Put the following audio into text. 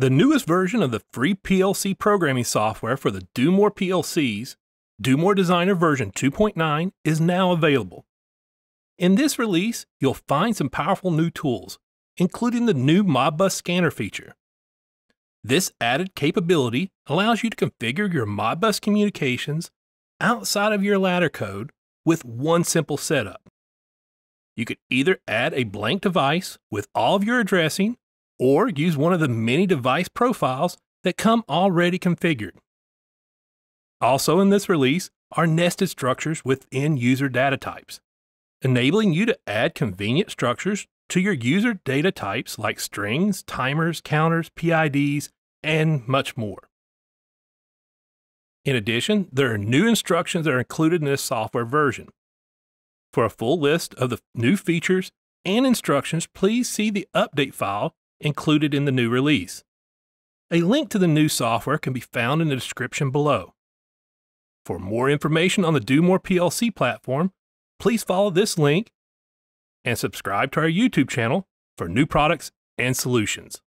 The newest version of the free PLC programming software for the Do-more PLCs, Do-more Designer version 2.9, is now available. In this release, you'll find some powerful new tools, including the new Modbus Scanner feature. This added capability allows you to configure your Modbus communications outside of your ladder code with one simple setup. You could either add a blank device with all of your addressing or use one of the many device profiles that come already configured. Also in this release are nested structures within user data types, enabling you to add convenient structures to your user data types like strings, timers, counters, PIDs, and much more. In addition, there are new instructions that are included in this software version. For a full list of the new features and instructions, please see the update file included in the new release. A link to the new software can be found in the description below. For more information on the Do-more PLC platform, please follow this link and subscribe to our YouTube channel for new products and solutions.